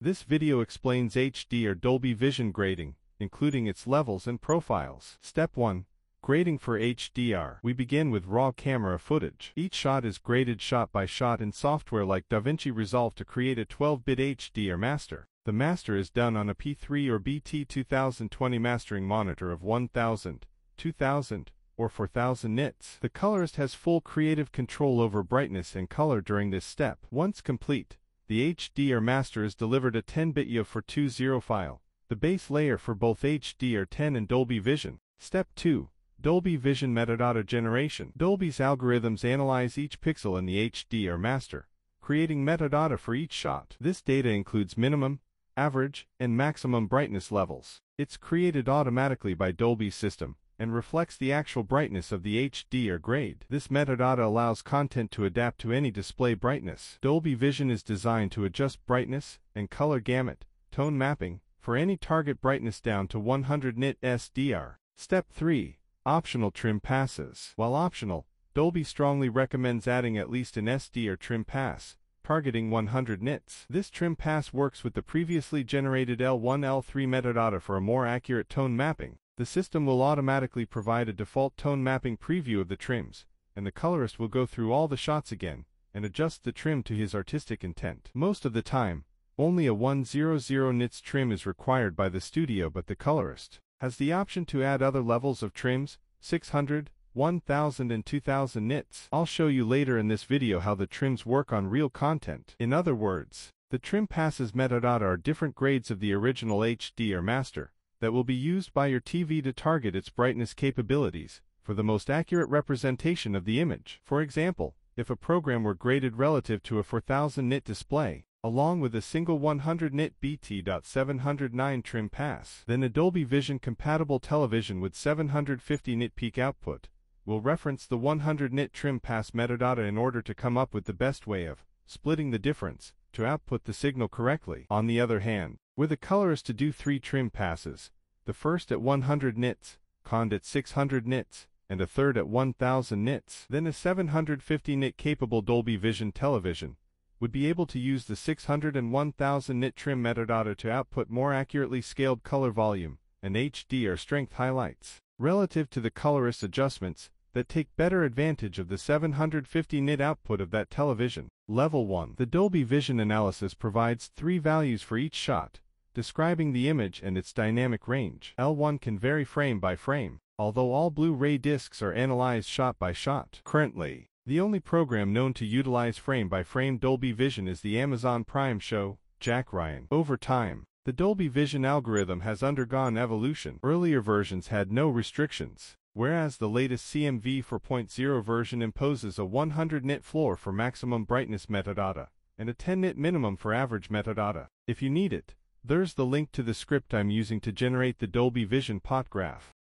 This video explains HD or Dolby Vision grading, including its levels and profiles. Step 1. Grading for HDR. We begin with raw camera footage. Each shot is graded shot by shot in software like DaVinci Resolve to create a 12-bit HDR master. The master is done on a P3 or BT.709 mastering monitor of 1000, 2000, or 4000 nits. The colorist has full creative control over brightness and color during this step. Once complete, the HDR master is delivered a 10-bit YUV420 file, the base layer for both HDR10 and Dolby Vision. Step 2. Dolby Vision metadata generation. Dolby's algorithms analyze each pixel in the HDR master, creating metadata for each shot. This data includes minimum, average, and maximum brightness levels. It's created automatically by Dolby's system and reflects the actual brightness of the HDR grade. This metadata allows content to adapt to any display brightness. Dolby Vision is designed to adjust brightness and color gamut, tone mapping, for any target brightness down to 100 nit SDR. Step 3. Optional trim passes. While optional, Dolby strongly recommends adding at least an SDR trim pass, targeting 100 nits. This trim pass works with the previously generated L1, L3 metadata for a more accurate tone mapping. The system will automatically provide a default tone mapping preview of the trims, and the colorist will go through all the shots again, and adjust the trim to his artistic intent. Most of the time, only a 100 nits trim is required by the studio, but the colorist has the option to add other levels of trims, 600, 1000 and 2000 nits. I'll show you later in this video how the trims work on real content. In other words, the trim passes metadata are different grades of the original HDR master that will be used by your TV to target its brightness capabilities for the most accurate representation of the image. For example, if a program were graded relative to a 4000 nit display, along with a single 100 nit BT.709 trim pass, then a Dolby Vision compatible television with 750 nit peak output will reference the 100 nit trim pass metadata in order to come up with the best way of splitting the difference to output the signal correctly. On the other hand, with a colorist to do 3 trim passes, the first at 100 nits, second at 600 nits, and a third at 1000 nits, then a 750 nit capable Dolby Vision television would be able to use the 600 and 1000 nit trim metadata to output more accurately scaled color volume and HDR strength highlights, relative to the colorist adjustments that take better advantage of the 750 nit output of that television. Level 1. The Dolby Vision analysis provides 3 values for each shot, describing the image and its dynamic range. L1 can vary frame by frame, although all Blu-ray discs are analyzed shot by shot. Currently, the only program known to utilize frame-by-frame Dolby Vision is the Amazon Prime show, Jack Ryan. Over time, the Dolby Vision algorithm has undergone evolution. Earlier versions had no restrictions, whereas the latest CMV 4.0 version imposes a 100-nit floor for maximum brightness metadata, and a 10-nit minimum for average metadata. If you need it, there's the link to the script I'm using to generate the Dolby Vision pot graph.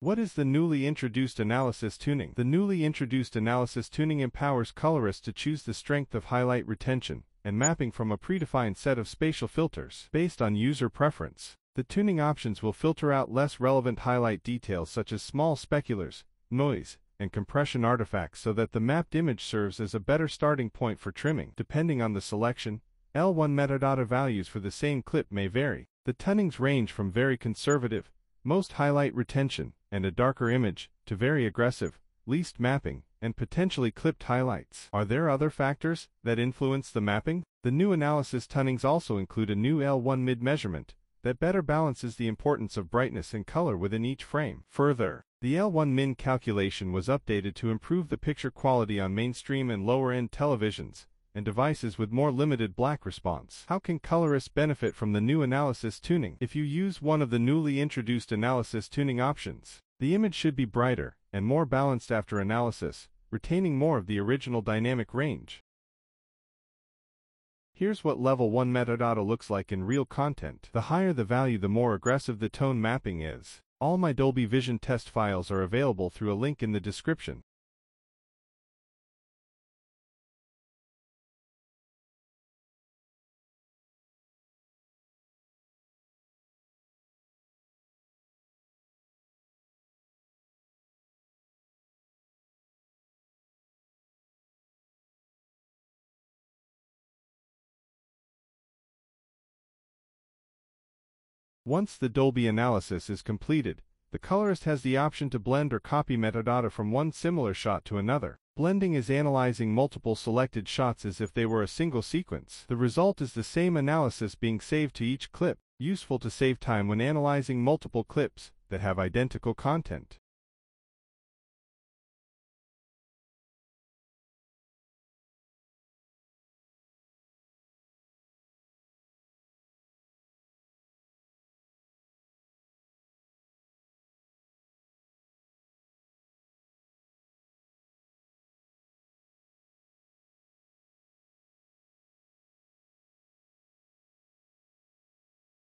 What is the newly introduced analysis tuning? The newly introduced analysis tuning empowers colorists to choose the strength of highlight retention and mapping from a predefined set of spatial filters. Based on user preference, the tuning options will filter out less relevant highlight details such as small speculars, noise, and compression artifacts so that the mapped image serves as a better starting point for trimming. Depending on the selection, L1 metadata values for the same clip may vary. The tunings range from very conservative, most highlight retention, and a darker image, to very aggressive, least mapping, and potentially clipped highlights. Are there other factors that influence the mapping? The new analysis tunings also include a new L1 mid-measurement that better balances the importance of brightness and color within each frame. Further, the L1 min calculation was updated to improve the picture quality on mainstream and lower-end televisions and devices with more limited black response. How can colorists benefit from the new analysis tuning? If you use one of the newly introduced analysis tuning options, the image should be brighter and more balanced after analysis, retaining more of the original dynamic range. Here's what level 1 metadata looks like in real content. The higher the value, the more aggressive the tone mapping is. All my Dolby Vision test files are available through a link in the description. Once the Dolby analysis is completed, the colorist has the option to blend or copy metadata from one similar shot to another. Blending is analyzing multiple selected shots as if they were a single sequence. The result is the same analysis being saved to each clip, useful to save time when analyzing multiple clips that have identical content.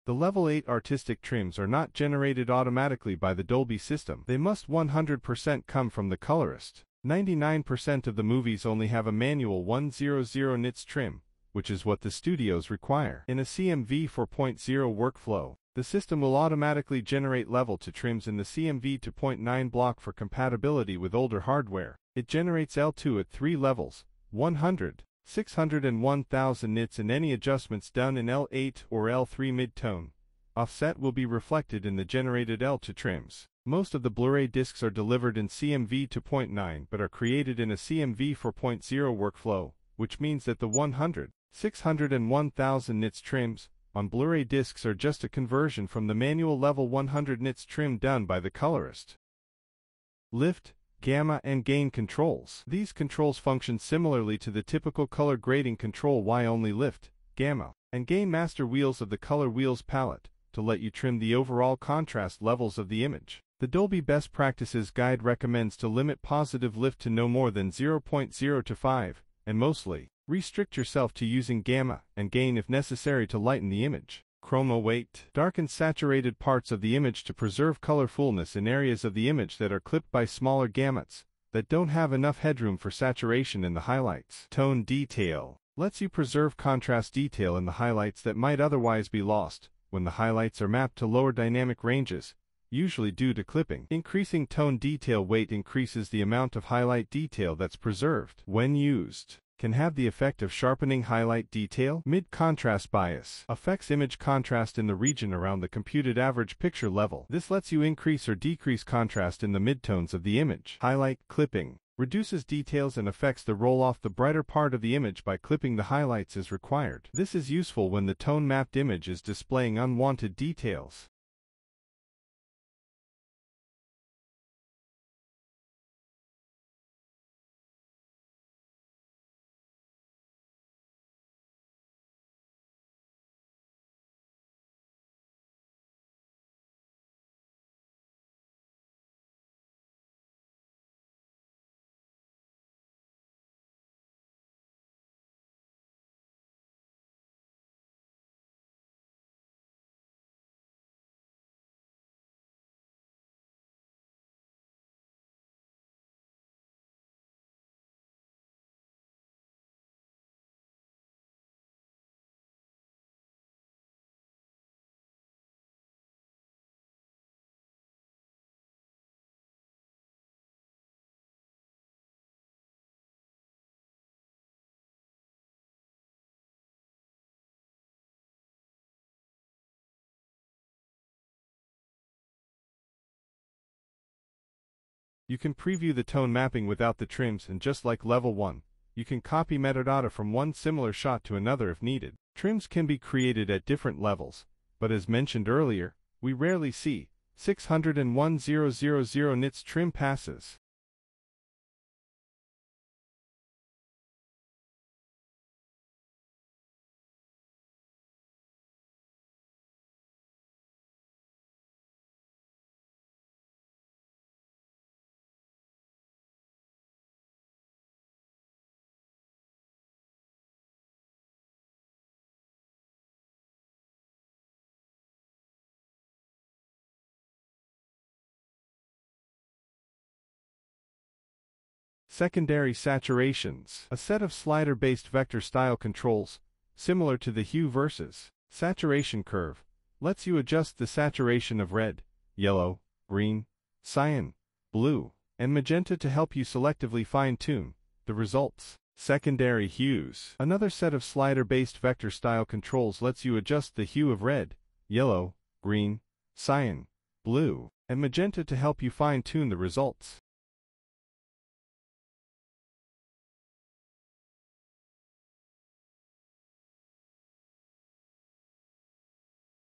The Level 8 artistic trims are not generated automatically by the Dolby system. They must 100% come from the colorist. 99% of the movies only have a manual 100 nits trim, which is what the studios require. In a CMV 4.0 workflow, the system will automatically generate level to trims in the CMV 2.9 block for compatibility with older hardware. It generates L2 at 3 levels, 100, 600 and 1000 nits, and any adjustments done in L8 or L3 mid-tone offset will be reflected in the generated L2 trims. Most of the Blu-ray discs are delivered in CMV 2.9 but are created in a CMV 4.0 workflow, which means that the 100, 600 and 1000 nits trims on Blu-ray discs are just a conversion from the manual level 100 nits trim done by the colorist. Lift, gamma and gain controls. These controls function similarly to the typical color grading control Y, only lift, gamma, and gain master wheels of the color wheels palette to let you trim the overall contrast levels of the image. The Dolby Best Practices Guide recommends to limit positive lift to no more than 0.0 to 5, and mostly restrict yourself to using gamma and gain if necessary to lighten the image. Chroma weight. Darken saturated parts of the image to preserve colorfulness in areas of the image that are clipped by smaller gamuts that don't have enough headroom for saturation in the highlights. Tone detail. Lets you preserve contrast detail in the highlights that might otherwise be lost when the highlights are mapped to lower dynamic ranges, usually due to clipping. Increasing tone detail weight increases the amount of highlight detail that's preserved. When used, can have the effect of sharpening highlight detail. Mid-contrast bias affects image contrast in the region around the computed average picture level. This lets you increase or decrease contrast in the midtones of the image. Highlight clipping reduces details and affects the roll off the brighter part of the image by clipping the highlights as required. This is useful when the tone-mapped image is displaying unwanted details. You can preview the tone mapping without the trims, and just like level 1, you can copy metadata from one similar shot to another if needed. Trims can be created at different levels, but as mentioned earlier, we rarely see 600 and 1000 nits trim passes. Secondary saturations. A set of slider-based vector style controls, similar to the hue versus saturation curve, lets you adjust the saturation of red, yellow, green, cyan, blue, and magenta to help you selectively fine-tune the results. Secondary hues. Another set of slider-based vector style controls lets you adjust the hue of red, yellow, green, cyan, blue, and magenta to help you fine-tune the results.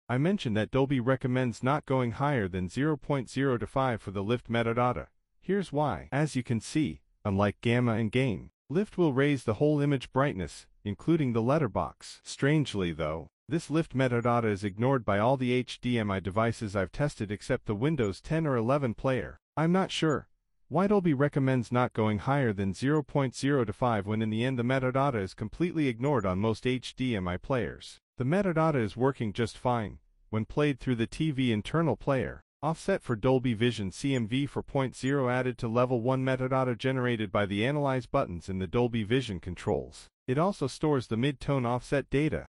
I mentioned that Dolby recommends not going higher than 0.0 to 5 for the lift metadata. Here's why. As you can see, unlike gamma and gain, lift will raise the whole image brightness, including the letterbox. Strangely though, this lift metadata is ignored by all the HDMI devices I've tested except the Windows 10 or 11 player. I'm not sure why Dolby recommends not going higher than 0.0 to 5 when in the end the metadata is completely ignored on most HDMI players. The metadata is working just fine when played through the TV internal player. Offset for Dolby Vision CMV 4.0 added to level 1 metadata generated by the Analyze buttons in the Dolby Vision controls. It also stores the mid-tone offset data.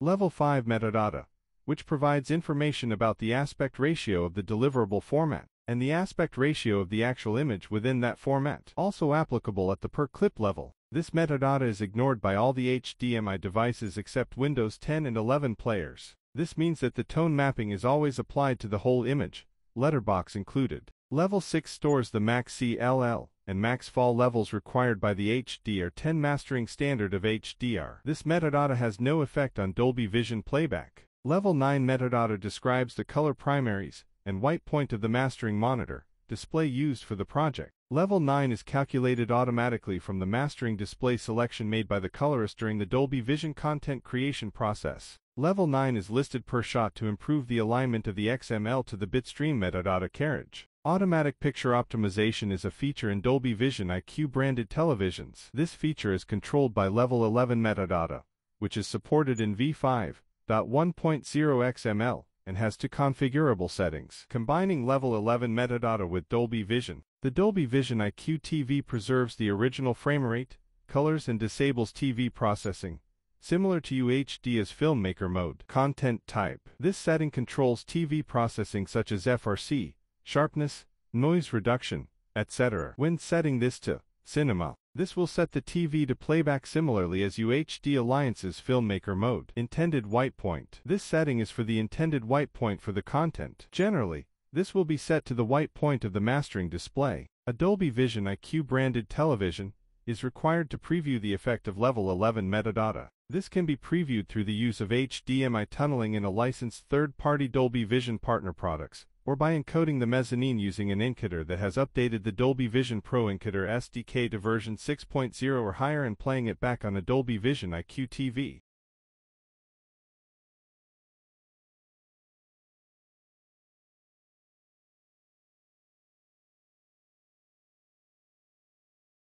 Level 5 metadata, which provides information about the aspect ratio of the deliverable format and the aspect ratio of the actual image within that format. Also applicable at the per-clip level, this metadata is ignored by all the HDMI devices except Windows 10 and 11 players. This means that the tone mapping is always applied to the whole image, letterbox included. Level 6 stores the max CLL and max FALL levels required by the HDR10 mastering standard of HDR. This metadata has no effect on Dolby Vision playback. Level 9 metadata describes the color primaries and white point of the mastering monitor display used for the project. Level 9 is calculated automatically from the mastering display selection made by the colorist during the Dolby Vision content creation process. Level 9 is listed per shot to improve the alignment of the XML to the bitstream metadata carriage. Automatic picture optimization is a feature in Dolby Vision IQ branded televisions. This feature is controlled by level 11 metadata, which is supported in V5.1.0 XML and has two configurable settings. Combining level 11 metadata with Dolby Vision, the Dolby Vision IQ TV preserves the original framerate, colors, and disables TV processing, similar to UHD as filmmaker mode. Content type. This setting controls TV processing such as FRC, sharpness, noise reduction, etc. When setting this to cinema, this will set the TV to playback similarly as UHD Alliance's filmmaker mode. Intended white point. This setting is for the intended white point for the content. Generally, this will be set to the white point of the mastering display. A Dolby Vision IQ branded television is required to preview the effect of level 11 metadata. This can be previewed through the use of HDMI tunneling in a licensed third-party Dolby Vision partner products, or by encoding the mezzanine using an encoder that has updated the Dolby Vision Pro encoder SDK to version 6.0 or higher and playing it back on a Dolby Vision IQ TV.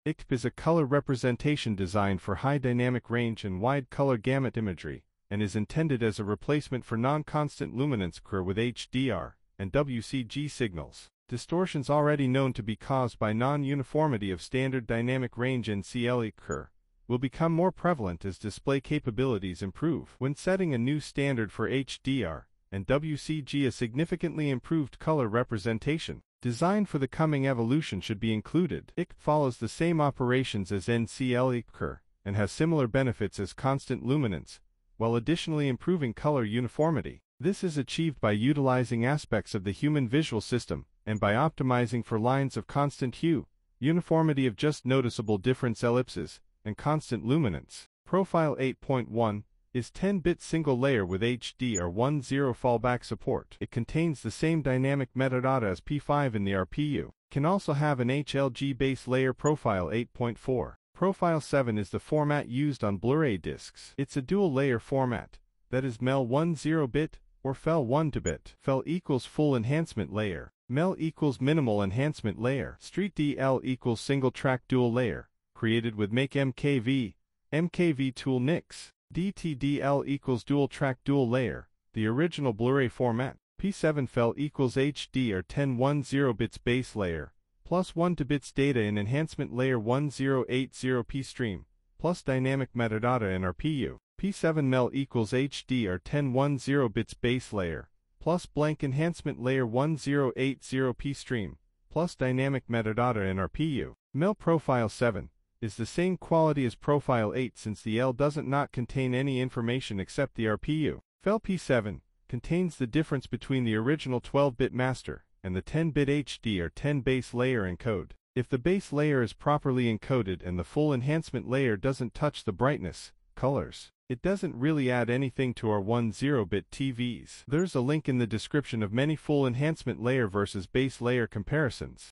ICtCp is a color representation designed for high dynamic range and wide color gamut imagery, and is intended as a replacement for non-constant luminance CR with HDR and WCG signals. Distortions already known to be caused by non-uniformity of standard dynamic range and NCLECQR will become more prevalent as display capabilities improve. When setting a new standard for HDR and WCG, a significantly improved color representation designed for the coming evolution should be included. ICtCp follows the same operations as NCLECQR and has similar benefits as constant luminance, while additionally improving color uniformity. This is achieved by utilizing aspects of the human visual system, and by optimizing for lines of constant hue, uniformity of just noticeable difference ellipses, and constant luminance. Profile 8.1 is 10-bit single layer with HDR10 fallback support. It contains the same dynamic metadata as P5 in the RPU. Can also have an HLG base layer. Profile 8.4. Profile 7 is the format used on Blu-ray discs. It's a dual-layer format, that is MEL 10-bit, or FEL 1-bit. FEL equals full enhancement layer. MEL equals minimal enhancement layer. STDL equals single track dual layer, created with MakeMKV, MKVToolNix. DTDL equals dual track dual layer, the original Blu-ray format. P7 FEL equals HDR10 10-bits base layer, plus 1-bits data in enhancement layer 1080p stream, plus dynamic metadata in RPU. P7 MEL equals HDR10 10-bits base layer, plus blank enhancement layer 1080p stream, plus dynamic metadata in RPU. MEL Profile 7 is the same quality as Profile 8 since the L doesn't not contain any information except the RPU. FEL P7 contains the difference between the original 12-bit master and the 10-bit HDR10 base layer encode. If the base layer is properly encoded and the full enhancement layer doesn't touch the brightness, colors, it doesn't really add anything to our 10-bit TVs. There's a link in the description of many full enhancement layer versus base layer comparisons.